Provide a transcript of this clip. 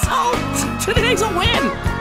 Congrats! Oh, today's a win!